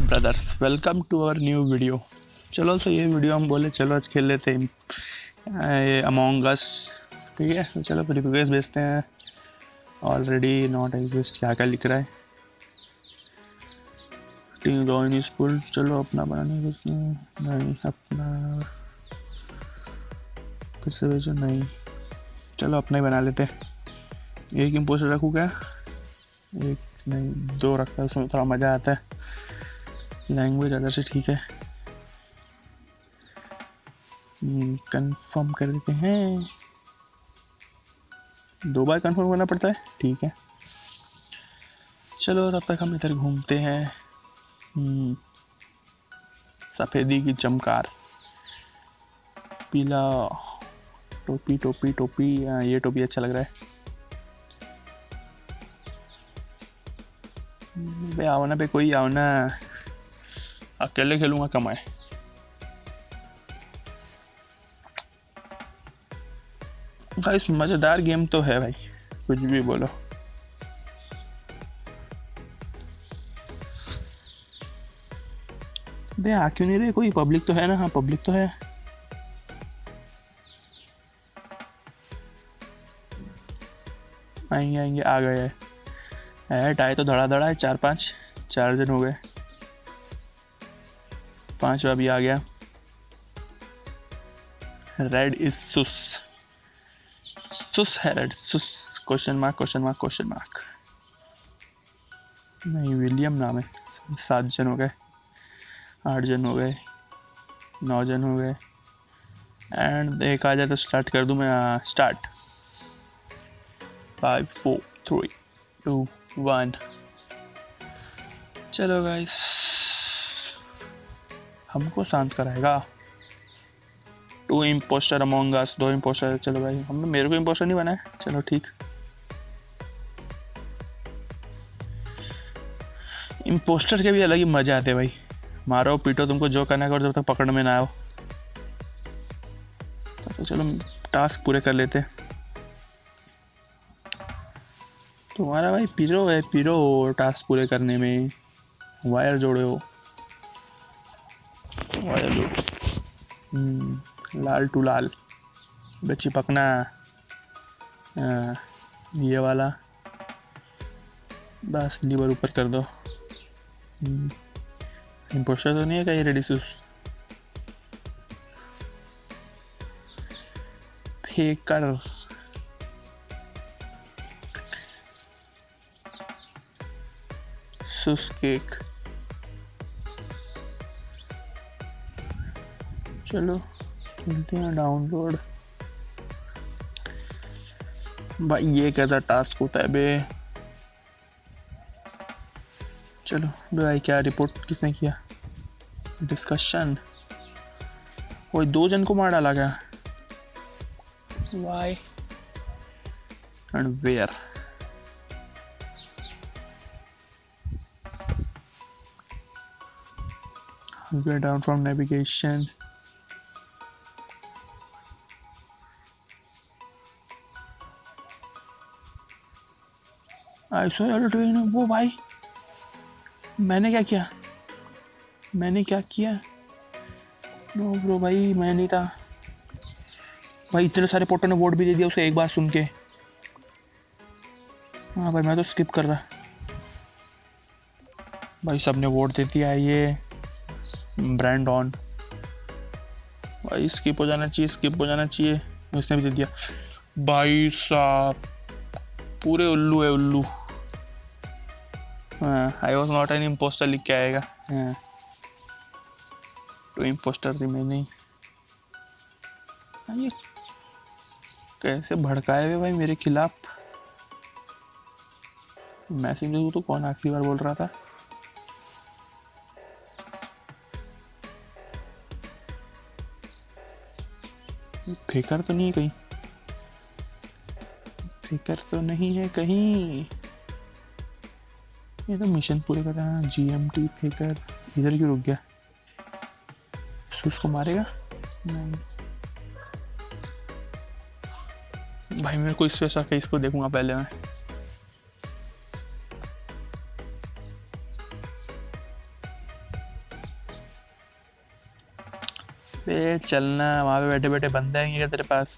Hello brothers, welcome to our new video. चलो so ये video हम बोले चलो आज खेल लेते हैं अमोंग अस, ठीक है। चलो रिक्वेस्ट भेजते हैं। ऑलरेडी नॉट एग्जिस्ट क्या लिख रहा है। Team going school. चलो अपना बनाने कुछ नहीं, अपना फिर से भेजो नहीं। चलो अपना ही बना लेते हैं। एक इम्पोस्टर रखूँ क्या? एक नहीं, दो रखता है, उसमें थोड़ा मज़ा आता है। लैंग्वेज अगर से ठीक है, कंफर्म कर देते हैं। दो बार कंफर्म करना पड़ता है, ठीक है। चलो तब तक हम इधर घूमते हैं। सफ़ेदी की चमकार, पीला टोपी टोपी टोपी, ये टोपी अच्छा लग रहा है। बे आओ ना, पे कोई आओ ना, अकेले खेलूँगा कमाए। गाइस मज़ेदार गेम तो है भाई, कुछ भी बोलो। बे आ क्यों नहीं रहे कोई? पब्लिक तो है ना? हाँ पब्लिक तो है। आएंगे आएंगे, आ गए। ऐड आए तो धड़ाधड़ा है। चार पाँच, चार जन हो गए। पाँचवा भी आ गया। रेड इज सुस, सुस है red, sus question mark question mark question mark. नहीं विलियम नाम है। 7 जन हो गए, 8 जन हो गए, 9 जन हो गए। एंड एक आ जाए तो स्टार्ट कर दूँ मैं। स्टार्ट 5 4 3 2 1। चलो गाइस, हमको शांत कराएगा। 2 इम्पोस्टर अमोंग अस, 2 इम्पोस्टर। चलो भाई, हमने मेरे को इम्पोस्टर नहीं बनाया। चलो ठीक, इम्पोस्टर के भी अलग ही मज़े आते हैं भाई। मारो पीटो, तुमको जो करना करो, जब तक पकड़ में ना आओ। तो चलो टास्क पूरे कर लेते। तुम्हारा भाई पीरो है, पीरो टास्क पूरे करने में। वायर जोड़े हो, वायर जोड़ो। लाल टू लाल, बच्ची पकना। ये वाला बस लीवर ऊपर कर दो। इम्पोस्टर तो नहीं है कहीं? रेडिसूस फेक कर। सुस केक। चलो खेलते हैं। डाउनलोड भाई, ये कैसा टास्क होता है बे? चलो बे भाई, क्या रिपोर्ट किसने किया? डिस्कशन। कोई 2 जन को मार डाला क्या? Why and where. Get down from navigation. वो भाई मैंने क्या किया? मैंने क्या किया? नो ब्रो भाई, मैं नहीं था भाई। इतने सारे पोर्टों ने वोट भी दे दिया उसको एक बार सुन के। हाँ भाई, मैं तो स्किप कर रहा। भाई सबने वोट दे दिया। ये ब्रांड ऑन भाई, स्किप हो जाना चाहिए, स्किप हो जाना चाहिए। उसने भी दे दिया भाई साहब। पूरे उल्लू है उल्लू। I was not an impostor लिख के आएगा। तो इम्पोस्टर थी मैं नहीं। ये कैसे भड़काए हुए भाई मेरे खिलाफ। मैसेज देखो तो कौन आखिरी बार बोल रहा था। फेकर तो नहीं कहीं? फिकर तो नहीं है कहीं? ये तो मिशन पूरे कर रहा है। GMT फेकर इधर क्यों रुक गया? उसको मारेगा नहीं भाई। मेरे को इस वैसा केस को देखूंगा पहले मैं। पे चलना, वहाँ पे बैठे बैठे बंदे आएंगे क्या तेरे पास?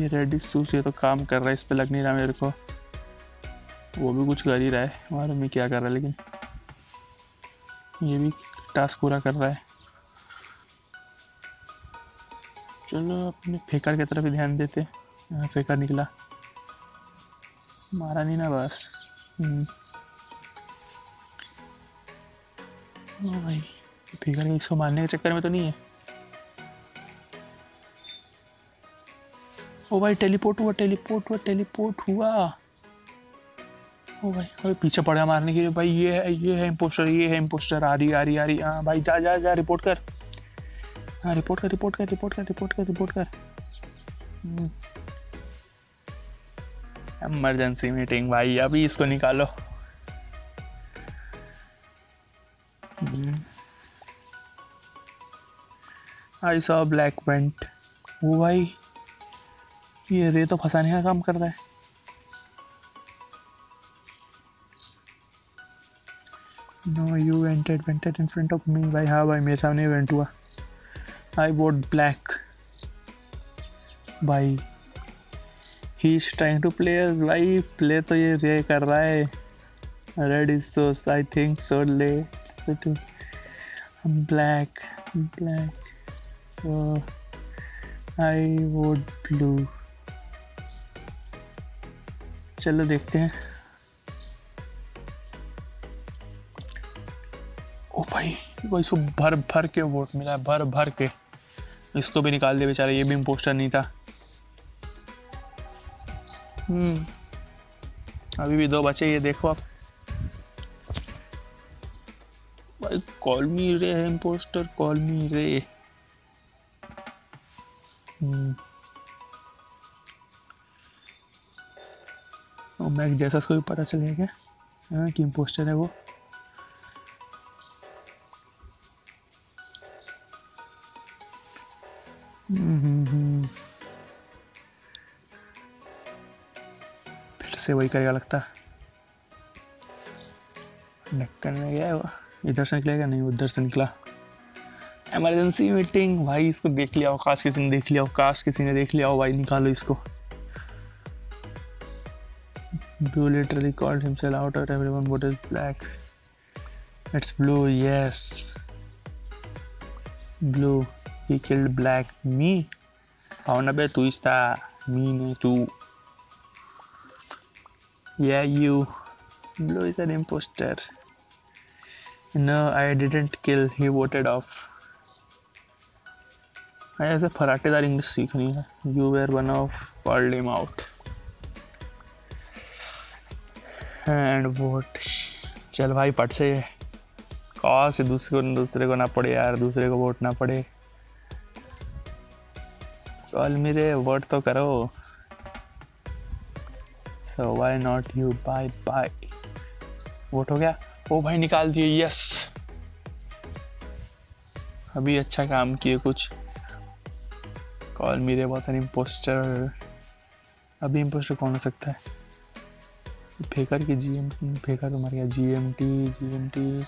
ये रेडिस सूस ये तो काम कर रहा है, इस पे लग नहीं रहा मेरे को। वो भी कुछ कर ही रहा है, मालूम नहीं क्या कर रहा है, लेकिन ये भी टास्क पूरा कर रहा है। चलो अपने फेंकर की तरफ ही ध्यान देते। फेंकर निकला, मारा नहीं ना बस। ओ भाई, फेंकर इसको मारने के चक्कर में तो नहीं है। ओ भाई टेलीपोर्ट हुआ, टेलीपोर्ट हुआ, टेलीपोर्ट हुआ। ओ भाई अरे पीछे पड़ा मारने के लिए। भाई ये है इम्पोस्टर, ये है इम्पोस्टर। आ रही। हाँ भाई जा जा जा, रिपोर्ट कर। हाँ रिपोर्ट कर। इमरजेंसी मीटिंग भाई, अभी इसको निकालो। I saw black vent. वो भाई ये रे तो फंसाने का काम कर रहा है। No, you vented in front of me। भाई हाँ भाई मेरे सामने वेंट हुआ। I bought black। भाई he is trying to play us। भाई play तो ये रे कर रहा है। Red is so I think so late। Black। So I bought blue। चलो देखते हैं। भाई इसको भर के वोट मिला है, भर के। इसको भी निकाल दे बेचारा, ये भी इम्पोस्टर नहीं था। अभी भी दो बचे, ये देखो आप। भाई कॉल मी रे है इम्पोस्टर, कॉल मी रे। मैक जैसा उसको भी पता चलेगा क्या हाँ कि इम्पोस्टर है वो। फिर से वही करेगा लगता है। ढक्कन में गया है वो, इधर से निकलेगा नहीं, उधर से निकला। Emergency meeting. भाई इसको देख लिया हो, काश किसी ने देख लिया हो। भाई निकालो इसको। Blue literally called himself out at everyone what is black। It's blue, yes। Blue। He killed black me। Auna be tu ista me ne tu। Yeah you। Blue is an imposter। No I didn't kill। He voted off। ऐसे फराटेदार English सीखनी है। You were one of called him out and vote। चल भाई पढ़ से call से दूसरे को ना पड़े यार, दूसरे को वोट ना पड़े। कॉल मेरे वोट तो करो। So why not you. Bye. Vote हो गया। ओ भाई निकाल दिए, यस। अभी अच्छा काम किए कुछ। कॉल मेरे बहुत सारे इम्पोस्टर। अभी इम्पोस्टर कौन हो सकता है? फेंकर की जीएमटी। फेंकर तो मर गया। जीएमटी।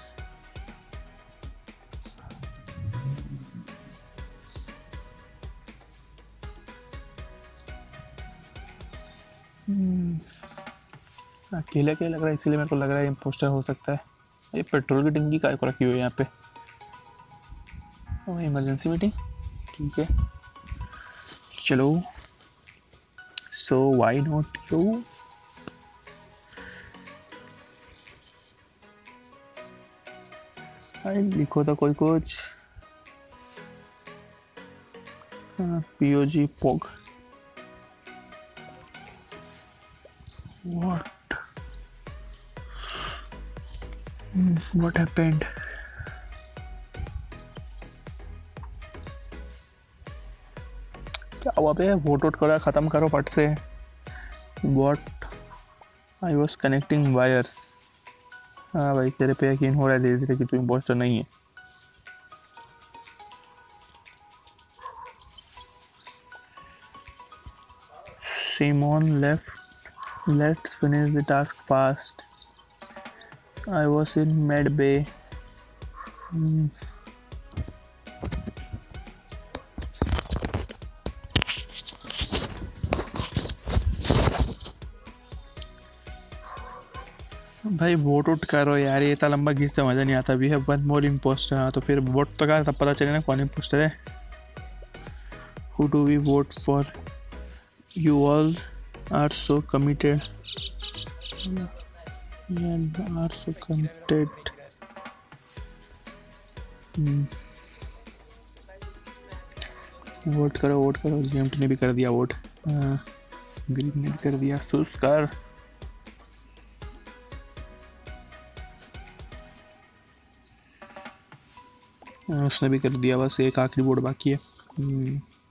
अकेले लग रहा है, इसलिए मेरे को लग रहा है इम्पोस्टर हो सकता है। ये पेट्रोल की टंकी काय को रखी हुई है यहाँ पे? और इमरजेंसी मीटिंग, ठीक है चलो। So why not you. अरे लिखो तो कोई कुछ। POG पोग। What happened? क्या हुआ बे? वोट करा, खत्म करो पट से। What? I was connecting wires। हाँ भाई तेरे पे यकीन हो रहा है धीरे धीरे कि तू इम्पोस्टर नहीं है। Simon left। Let's finish the task fast। I was in Med Bay. भाई वोट वोट करो यार, ये इतना लंबा खींचते मज़ा नहीं आता। We have one more impostor. हाँ तो फिर वोट तो करो, तब पता चले ना कौन इम्पोस्टर है। Who do we vote for? You all are so committed, are so committed. Vote करो वोट करो। जीएमटी ने भी कर दिया वोट, ग्रीन ने भी कर दिया। सुस कर उसने भी कर दिया। बस एक आखिरी वोट बाकी है।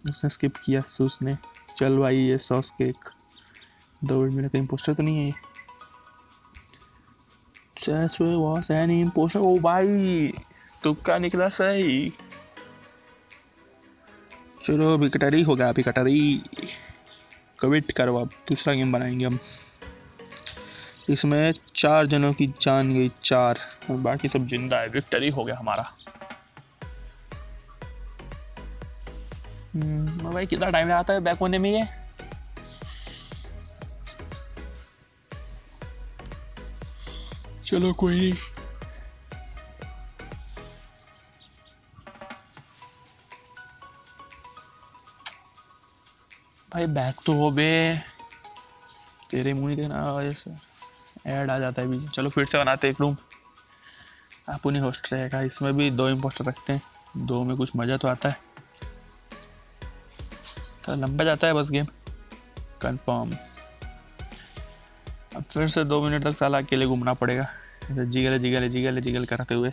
उसने स्किप किया सूस ने। चल भाई ये सॉस केक दो मिनट में। कहीं इम्पोस्टर तो नहीं है? इम्पोस्टर ओ भाई तुक्का निकला सही। चलो अभी कटरी हो गया, अभी कटरी कविट करो। अब दूसरा गेम बनाएंगे हम। इसमें 4 जनों की जान गई, 4, और बाकी सब जिंदा है। विक्ट्री हो गया हमारा। भाई कितना टाइम लगाता है बैक होने में ये? चलो कोई नहीं। भाई बैक तो हो बे, तेरे मुंह के ना ऐसे ऐड आ जाता है बीच। चलो फिर से बनाते एक रूम। आप उन्हीं होस्ट रहेगा। इसमें भी 2 इम्पोस्टर रखते हैं, 2 में कुछ मज़ा तो आता है। तो लंबा जाता है बस गेम कंफर्म। अब फिर से 2 मिनट तक साला अकेले घूमना पड़ेगा ऐसे जिगल जिगल जिगल जिगल करते हुए।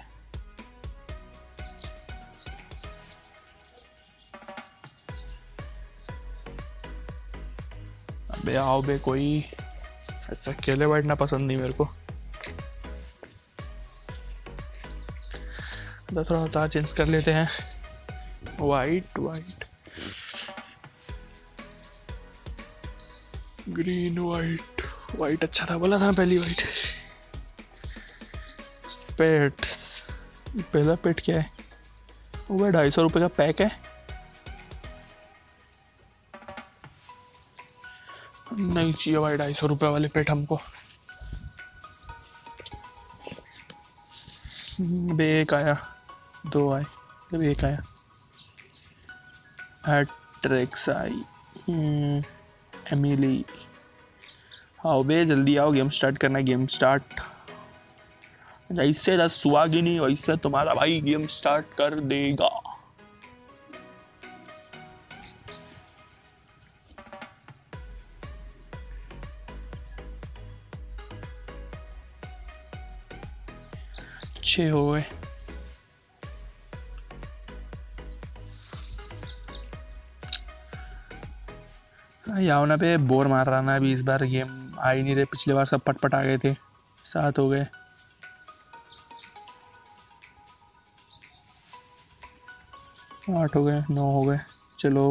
अबे आओ बे कोई। अच्छा अकेले बैठना पसंद नहीं मेरे को। थोड़ा सा चेंज कर लेते हैं। White white green white white. अच्छा था, बोला था ना पहली वाइट। पेट्स, पहला पेट क्या है? वह 250 रुपये का पैक है। नहीं चाहिए भाई 250 रुपये वाले पेट हमको। एक आया, 2 आए, तब 1 आया। ट्रिक्स आई, एमिली। आओ बे जल्दी आओ, गेम स्टार्ट करना है। गेम स्टार्ट जैसे दस सुहागिनी वैसे तुम्हारा भाई गेम स्टार्ट कर देगा। अच्छे हो गए। यावना पे बोर मार रहा ना अभी। इस बार गेम आ ही नहीं रहे। पिछले बार सब पटपट आ गए थे, 7 हो गए। आठ हो गए, 9 हो गए। चलो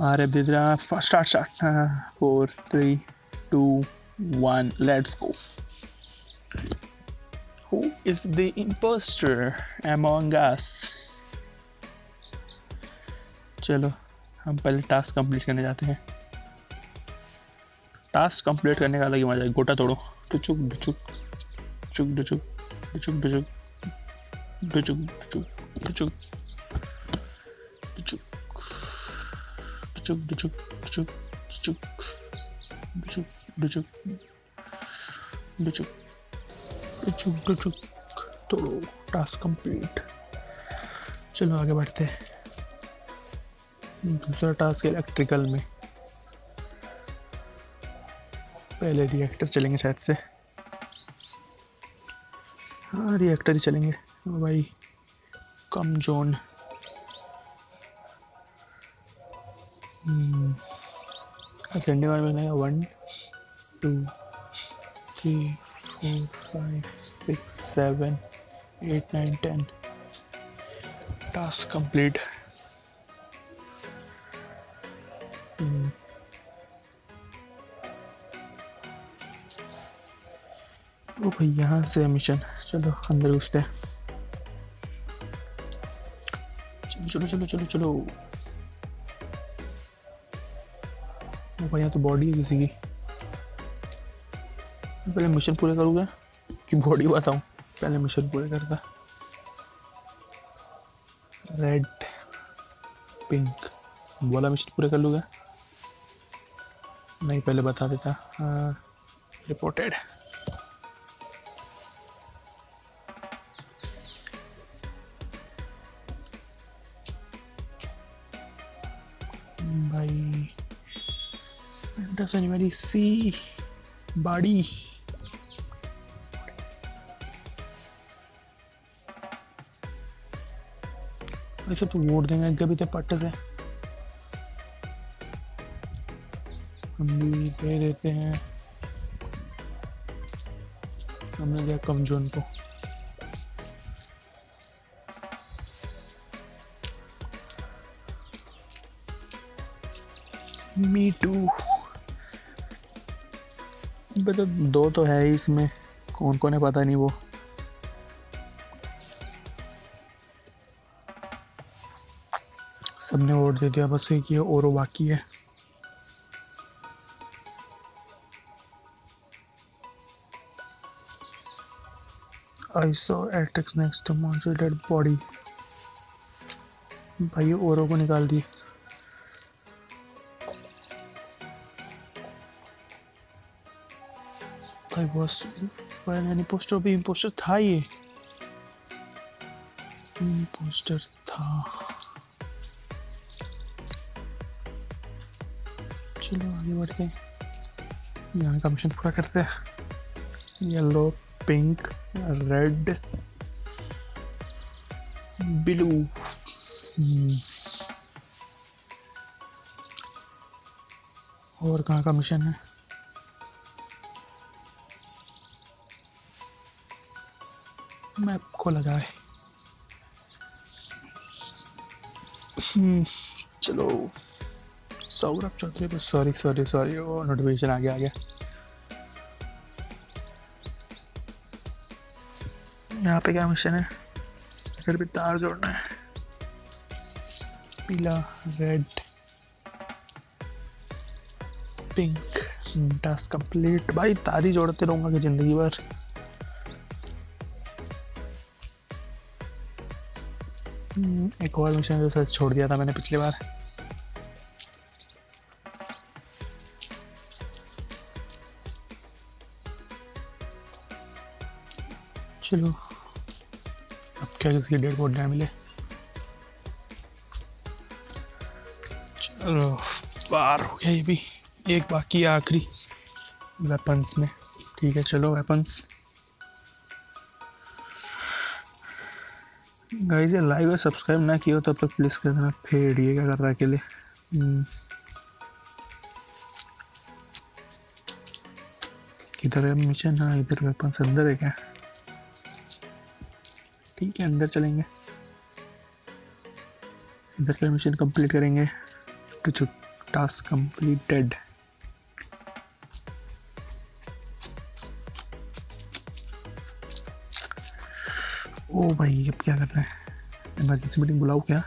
आ रहे बिद्रा। Start start. 4 3 2 1 let's go. Who is the impostor among us? चलो हम पहले टास्क कंप्लीट करने जाते हैं। टास्क कंप्लीट करने का अलग ही मजा है। गोटा तोड़ो, टुचुक डुचुक चुक डुचुक डुचुक डुचुक डुचुक डुचुक डुचुक डुचुक डुचुक डुचुक डुचुक डुचुक डुचुक डुचुक डुचुक डुचुक तोड़ो। Task complete. चलो आगे बढ़ते हैं। दूसरा टास्क इलेक्ट्रिकल में। पहले रिएक्टर चलेंगे शायद से। हाँ रिएक्टर ही चलेंगे। भाई कम जोन। असेंडिंग ऑर्डर में बनेगा 1 2 3 4 5 6 7 8 9 10। Task complete. यहाँ से मिशन, चलो अंदर घुसते हैं। चलो चलो चलो चलो भाई, यहाँ तो बॉडी है किसी की। पहले मिशन पूरे करूँगा कि बॉडी बताऊँ? पहले मिशन पूरे करता। रेड पिंक वाला मिशन पूरे कर लूँगा। नहीं पहले बता देता रिपोर्टेड। भाई मेरी सी बाड़ी ऐसे तो वोट देंगे कभी तो पट्टे से हम भी दे देते हैं। हमने दिया कमजोन को। मी टू मतलब दो तो है ही इसमें, कौन कौन है पता नहीं। वो सबने वोट दे दिया, बस एक ये और बाकी है। I saw attacks next to monster dead body। भाई ओरो को निकाल दी। भाई बॉस यानी पोस्टर भी इम्पोस्टर था, ये इम्पोस्टर था। चलो आगे बढ़ते हैं, यहाँ का मिशन पूरा करते हैं। येलो पिंक रेड ब्लू और कहाँ का मिशन है? मैप खोला जाए। चलो सौरभ चौधरी, सॉरी वो नोटिफिकेशन आ गया। यहाँ पे क्या मिशन है? फिर भी तार जोड़ना है। पीला रेड पिंक टास्क कंप्लीट। भाई तार ही जोड़ते रहूँगा कि जिंदगी भर। एक और मिशन जो शायद छोड़ दिया था मैंने पिछली बार। चलो अब क्या किसी डेड बॉडी ना मिले। चलो पार हो गया, ये भी एक बाकी है आखिरी वेपन्स में। ठीक है चलो वेपन्स। गाइस ये लाइक और सब्सक्राइब ना किया हो तो तब तक प्लीज़ कर देना। फेड ये क्या कर रहा है अकेले? किधर है मिशन? हाँ इधर वेपन्स अंदर है क्या? ठीक है अंदर चलेंगे, इधर का मिशन कंप्लीट करेंगे। Two task completed. ओ भाई अब क्या करना है? इमरजेंसी मीटिंग बुलाओ क्या?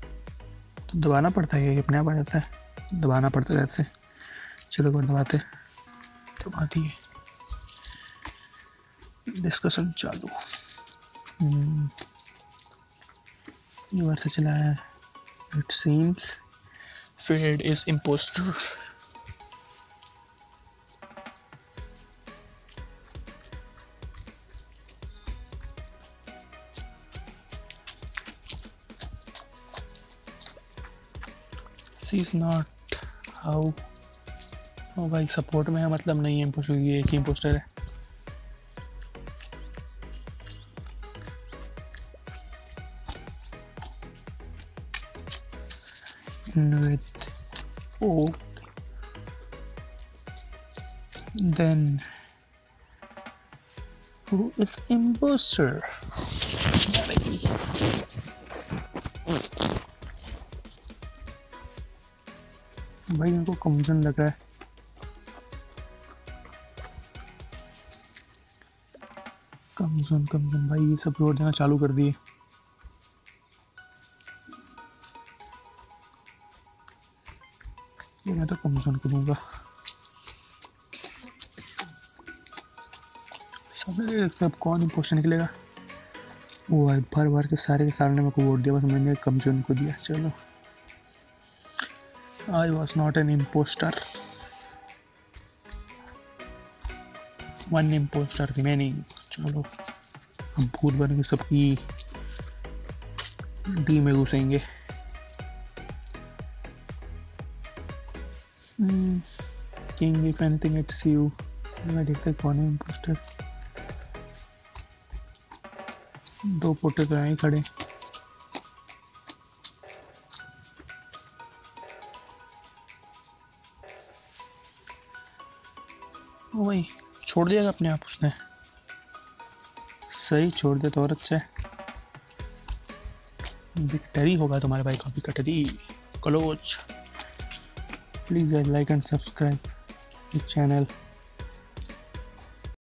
तो दबाना पड़ता है, ये अपने आप आ जाता है, दबाना पड़ता है ऐसे। चलो एक दबाते दबाती है। डिस्कशन चालू। ये से चला है। It seems fed is impostor. C is not how. ओ भाई सपोर्ट में है, मतलब नहीं है इम्पोस्टर, ये एक ही इम्पोस्टर है। Oh, then who is imposter? भाई इनको कमजोर लग रहा है। कम भाई ये सब रोड देना चालू कर दिए। ये मैं तो कम जोन को दूंगा, सब कौन इंपोस्टर निकलेगा। वो भाई भर भर के सारे ने मेरे को वोट दिया, बस मैंने कम जोन को दिया। चलो I was not an imposter. One imposter remaining. चलो हम भूत बन के सबकी डी में घुसेंगे। King if anything it's you. मैं देखता कौन है इम्पोस्टर। दो पोटे तो यहाँ ही खड़े। वही छोड़ दिया अपने आप उसने, सही छोड़ दिया तो और अच्छा है। विक्टरी होगा तुम्हारे भाई काफ़ी कटरी। Close, please like and subscribe the channel.